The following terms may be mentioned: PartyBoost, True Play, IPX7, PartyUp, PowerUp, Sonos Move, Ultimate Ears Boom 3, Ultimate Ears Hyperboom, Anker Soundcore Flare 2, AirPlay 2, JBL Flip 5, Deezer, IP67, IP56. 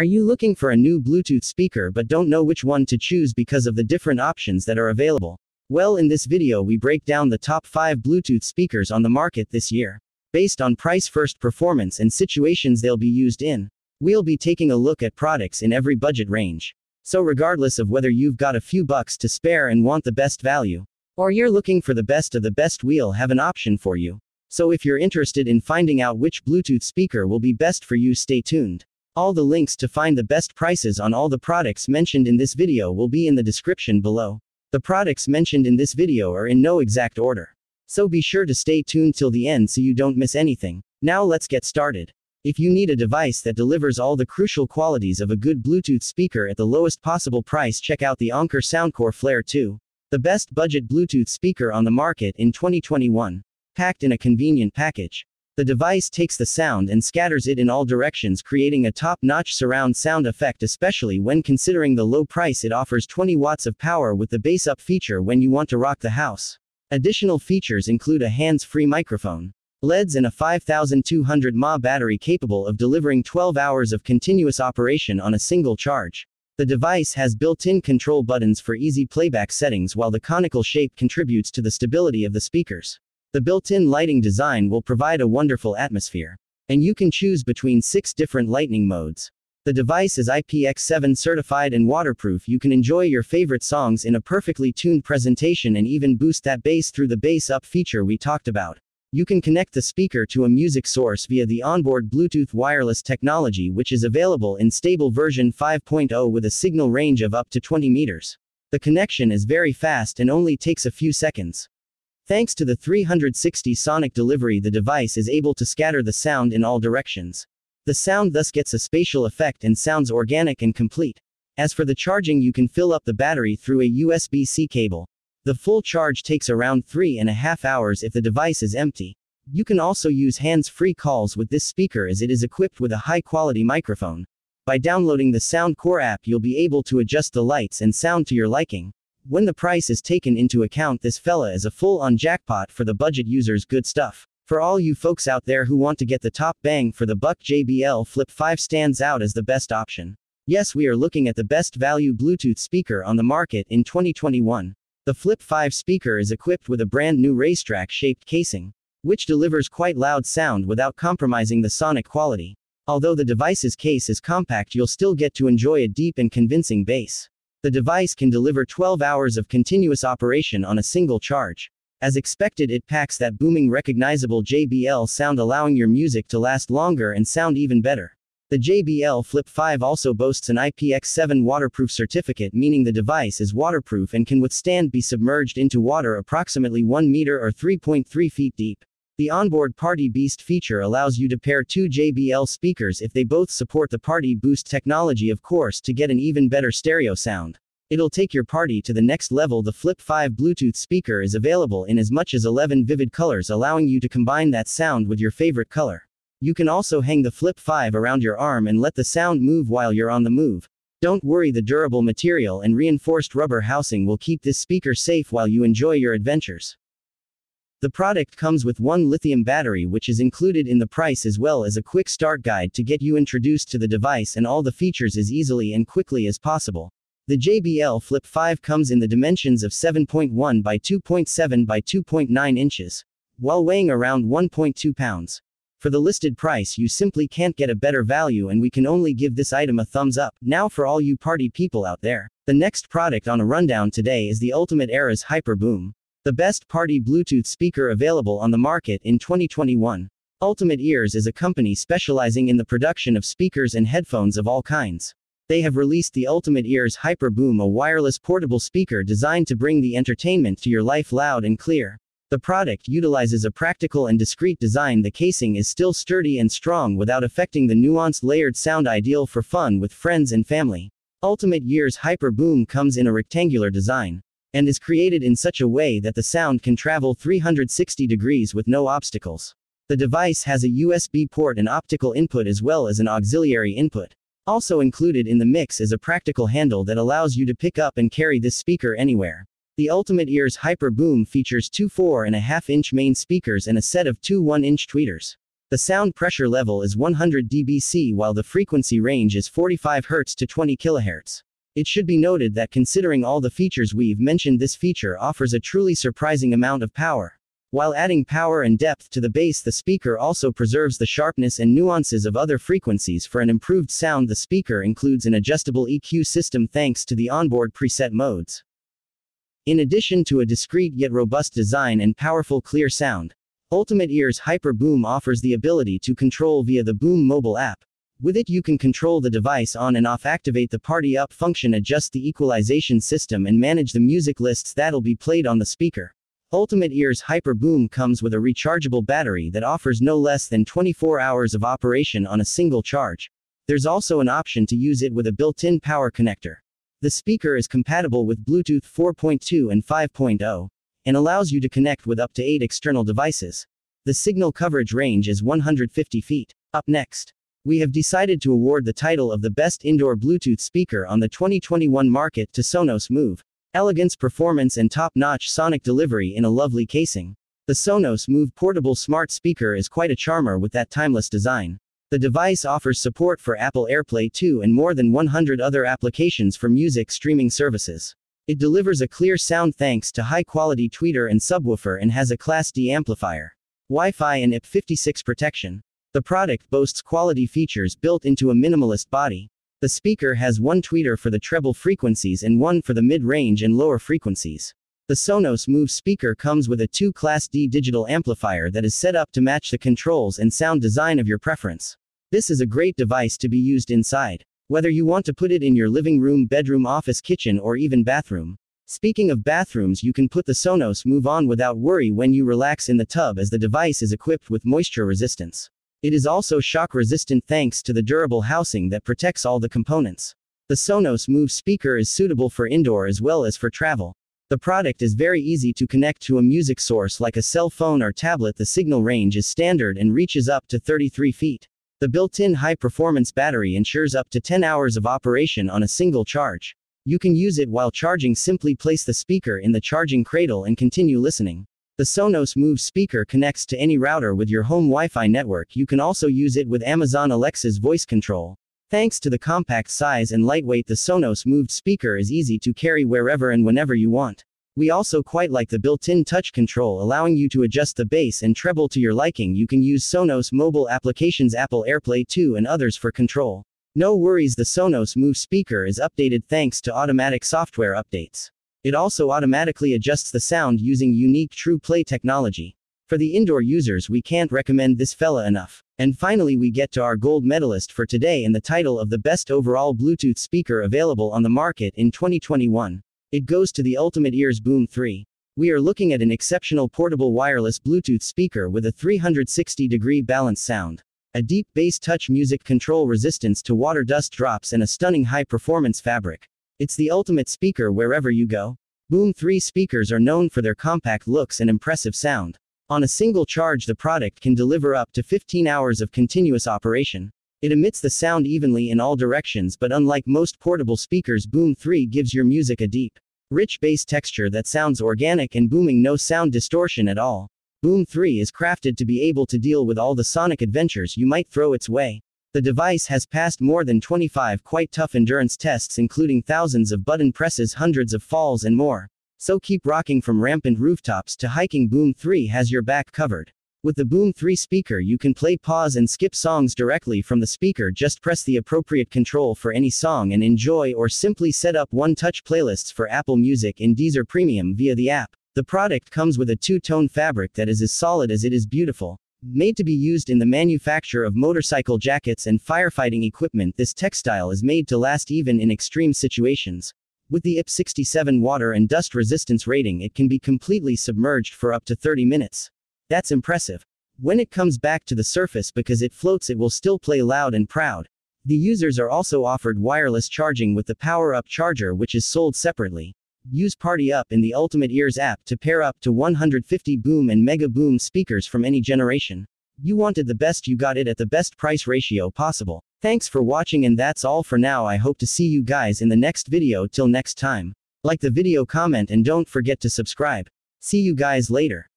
Are you looking for a new Bluetooth speaker but don't know which one to choose because of the different options that are available? Well, in this video we break down the top 5 Bluetooth speakers on the market this year. Based on price, first performance, and situations they'll be used in, we'll be taking a look at products in every budget range. So regardless of whether you've got a few bucks to spare and want the best value, or you're looking for the best of the best, we'll have an option for you. So if you're interested in finding out which Bluetooth speaker will be best for you, stay tuned. All the links to find the best prices on all the products mentioned in this video will be in the description below. The products mentioned in this video are in no exact order, so be sure to stay tuned till the end so you don't miss anything. Now let's get started. If you need a device that delivers all the crucial qualities of a good Bluetooth speaker at the lowest possible price, check out the Anker Soundcore Flare 2, the best budget Bluetooth speaker on the market in 2021. Packed in a convenient package, the device takes the sound and scatters it in all directions, creating a top-notch surround sound effect, especially when considering the low price. It offers 20 watts of power with the bass up feature when you want to rock the house. Additional features include a hands-free microphone, LEDs, and a 5200 mAh battery capable of delivering 12 hours of continuous operation on a single charge. The device has built-in control buttons for easy playback settings, while the conical shape contributes to the stability of the speakers. The built-in lighting design will provide a wonderful atmosphere, and you can choose between 6 different lighting modes. The device is IPX7 certified and waterproof. You can enjoy your favorite songs in a perfectly tuned presentation and even boost that bass through the bass up feature we talked about. You can connect the speaker to a music source via the onboard Bluetooth wireless technology, which is available in stable version 5.0 with a signal range of up to 20 meters. The connection is very fast and only takes a few seconds. Thanks to the 360 sonic delivery, the device is able to scatter the sound in all directions. The sound thus gets a spatial effect and sounds organic and complete. As for the charging, you can fill up the battery through a USB-C cable. The full charge takes around 3.5 hours if the device is empty. You can also use hands-free calls with this speaker, as it is equipped with a high-quality microphone. By downloading the Soundcore app, you'll be able to adjust the lights and sound to your liking. When the price is taken into account, this fella is a full-on jackpot for the budget users. Good stuff. For all you folks out there who want to get the top bang for the buck, JBL Flip 5 stands out as the best option. Yes, we are looking at the best value Bluetooth speaker on the market in 2021. The Flip 5 speaker is equipped with a brand new racetrack-shaped casing, which delivers quite loud sound without compromising the sonic quality. Although the device's case is compact, you'll still get to enjoy a deep and convincing bass. The device can deliver 12 hours of continuous operation on a single charge. As expected, it packs that booming recognizable JBL sound, allowing your music to last longer and sound even better. The JBL Flip 5 also boasts an IPX7 waterproof certificate, meaning the device is waterproof and can withstand being submerged into water approximately 1 meter or 3.3 feet deep. The onboard PartyBoost feature allows you to pair 2 JBL speakers if they both support the PartyBoost technology, of course, to get an even better stereo sound. It'll take your party to the next level. The Flip 5 Bluetooth speaker is available in as much as 11 vivid colors, allowing you to combine that sound with your favorite color. You can also hang the Flip 5 around your arm and let the sound move while you're on the move. Don't worry, the durable material and reinforced rubber housing will keep this speaker safe while you enjoy your adventures. The product comes with 1 lithium battery, which is included in the price, as well as a quick start guide to get you introduced to the device and all the features as easily and quickly as possible. The JBL Flip 5 comes in the dimensions of 7.1 by 2.7 by 2.9 inches, while weighing around 1.2 pounds. For the listed price, you simply can't get a better value, and we can only give this item a thumbs up. Now for all you party people out there, the next product on a rundown today is the Ultimate Ears Hyperboom, the best party Bluetooth speaker available on the market in 2021. Ultimate Ears is a company specializing in the production of speakers and headphones of all kinds. They have released the Ultimate Ears Hyperboom, a wireless portable speaker designed to bring the entertainment to your life loud and clear. The product utilizes a practical and discreet design. The casing is still sturdy and strong without affecting the nuanced layered sound, ideal for fun with friends and family. Ultimate Ears Hyperboom comes in a rectangular design and is created in such a way that the sound can travel 360 degrees with no obstacles. The device has a USB port and optical input, as well as an auxiliary input. Also included in the mix is a practical handle that allows you to pick up and carry this speaker anywhere. The Ultimate Ears Hyperboom features 2 4.5-inch main speakers and a set of 2 1-inch tweeters. The sound pressure level is 100 dBc while the frequency range is 45 Hz to 20 kHz. It should be noted that considering all the features we've mentioned, this feature offers a truly surprising amount of power. While adding power and depth to the bass, the speaker also preserves the sharpness and nuances of other frequencies for an improved sound. The speaker includes an adjustable EQ system thanks to the onboard preset modes. In addition to a discreet yet robust design and powerful clear sound, Ultimate Ears Hyperboom offers the ability to control via the Boom mobile app. With it, you can control the device on and off, activate the PartyUp function, adjust the equalization system, and manage the music lists that'll be played on the speaker. Ultimate Ears Hyperboom comes with a rechargeable battery that offers no less than 24 hours of operation on a single charge. There's also an option to use it with a built-in power connector. The speaker is compatible with Bluetooth 4.2 and 5.0, and allows you to connect with up to 8 external devices. The signal coverage range is 150 feet. Up next, we have decided to award the title of the Best Indoor Bluetooth Speaker on the 2021 market to Sonos Move. Elegance, performance, and top-notch sonic delivery in a lovely casing. The Sonos Move portable smart speaker is quite a charmer with that timeless design. The device offers support for Apple AirPlay 2 and more than 100 other applications for music streaming services. It delivers a clear sound thanks to high-quality tweeter and subwoofer and has a Class D amplifier, Wi-Fi and IP56 protection. The product boasts quality features built into a minimalist body. The speaker has one tweeter for the treble frequencies and one for the mid-range and lower frequencies. The Sonos Move speaker comes with a 2 Class D digital amplifier that is set up to match the controls and sound design of your preference. This is a great device to be used inside, whether you want to put it in your living room, bedroom, office, kitchen, or even bathroom. Speaking of bathrooms, you can put the Sonos Move on without worry when you relax in the tub, as the device is equipped with moisture resistance. It is also shock-resistant thanks to the durable housing that protects all the components. The Sonos Move speaker is suitable for indoor as well as for travel. The product is very easy to connect to a music source like a cell phone or tablet. The signal range is standard and reaches up to 33 feet. The built-in high-performance battery ensures up to 10 hours of operation on a single charge. You can use it while charging. Simply place the speaker in the charging cradle and continue listening. The Sonos Move speaker connects to any router with your home Wi-Fi network. You can also use it with Amazon Alexa's voice control. Thanks to the compact size and lightweight, the Sonos Move speaker is easy to carry wherever and whenever you want. We also quite like the built-in touch control, allowing you to adjust the bass and treble to your liking. You can use Sonos mobile applications, Apple AirPlay 2 and others for control. No worries, the Sonos Move speaker is updated thanks to automatic software updates. It also automatically adjusts the sound using unique True Play technology. For the indoor users, we can't recommend this fella enough. And finally, we get to our gold medalist for today and the title of the best overall Bluetooth speaker available on the market in 2021. It goes to the Ultimate Ears Boom 3. We are looking at an exceptional portable wireless Bluetooth speaker with a 360-degree balanced sound, a deep bass touch music control, resistance to water, dust drops, and a stunning high-performance fabric. It's the ultimate speaker wherever you go. Boom 3 speakers are known for their compact looks and impressive sound. On a single charge, the product can deliver up to 15 hours of continuous operation. It emits the sound evenly in all directions, but unlike most portable speakers, Boom 3 gives your music a deep, rich bass texture that sounds organic and booming, no sound distortion at all. Boom 3 is crafted to be able to deal with all the sonic adventures you might throw its way. The device has passed more than 25 quite tough endurance tests, including thousands of button presses, hundreds of falls, and more. So keep rocking from rampant rooftops to hiking. Boom 3 has your back covered. With the Boom 3 speaker, you can play, pause, and skip songs directly from the speaker. Just press the appropriate control for any song and enjoy, or simply set up one-touch playlists for Apple Music and Deezer Premium via the app. The product comes with a two-tone fabric that is as solid as it is beautiful. Made to be used in the manufacture of motorcycle jackets and firefighting equipment, this textile is made to last even in extreme situations. With the IP67 water and dust resistance rating, it can be completely submerged for up to 30 minutes. That's impressive. When it comes back to the surface, because it floats, it will still play loud and proud. The users are also offered wireless charging with the PowerUp charger, which is sold separately. Use PartyUp in the Ultimate Ears app to pair up to 150 Boom and Mega Boom speakers from any generation. You wanted the best, you got it at the best price ratio possible. Thanks for watching, and that's all for now. I hope to see you guys in the next video. Till next time, like the video, comment, and don't forget to subscribe. See you guys later.